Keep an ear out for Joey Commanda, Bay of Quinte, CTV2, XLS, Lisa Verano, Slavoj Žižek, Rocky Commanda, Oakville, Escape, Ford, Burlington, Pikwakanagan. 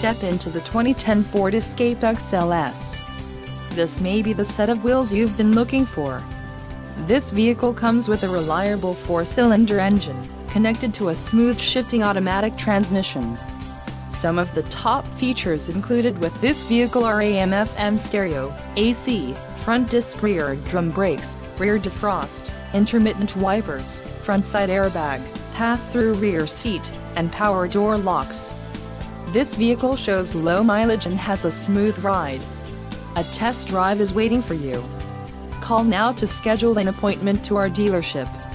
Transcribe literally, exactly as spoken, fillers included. step into the twenty ten Ford Escape X L S. This may be the set of wheels you've been looking for. This vehicle comes with a reliable four-cylinder engine, connected to a smooth shifting automatic transmission. Some of the top features included with this vehicle are A M F M stereo, A C, front disc rear drum brakes, rear defrost, intermittent wipers, front side airbag, pass-through rear seat, and power door locks. This vehicle shows low mileage and has a smooth ride. A test drive is waiting for you. Call now to schedule an appointment to our dealership.